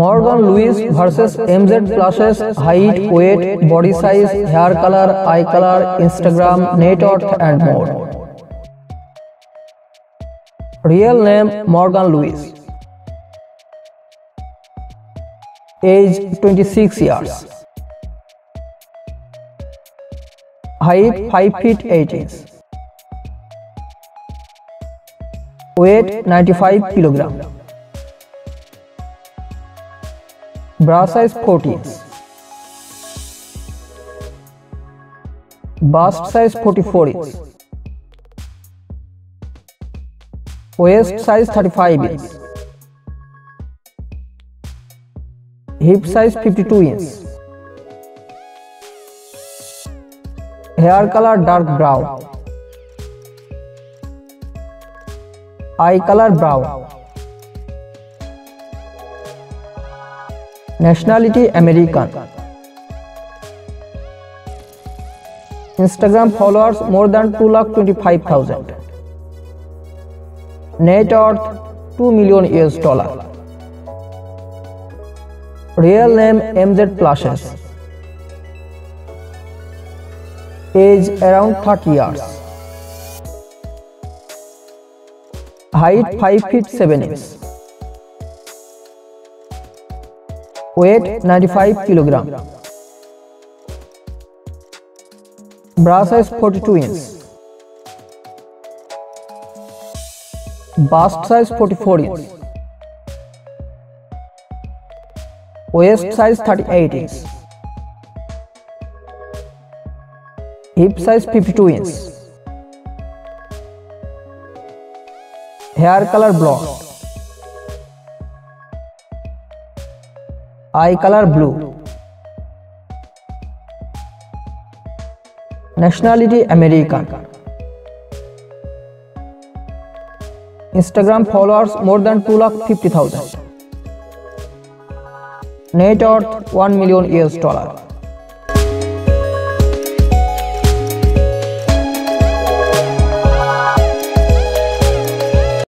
Morgan Lewis versus MZ Plushes height, weight, body size, hair colour, eye colour, Instagram, net worth and more. Real name Morgan Lewis. Age 26 years. Height 5 feet 8 inches। Weight 95 kilogram. Bra size 40। Bust size 44 inches। Waist size 35 inches। Hip size 52 inches। Hair colour dark brown, eye colour brown. Nationality American. Instagram followers more than 2,25,000। Net worth $2 million। Real name MZ Plushes. Age around 30 years। Height 5 feet 7 inches। Weight 95 kilogram. Bra size 42 inches। Bust size 44 inches। Waist size 38 inches। Hip size 52 inches। Hair colour blonde, eye colour blue. Nationality American. Instagram followers more than 2,50,000। Net worth $1 million।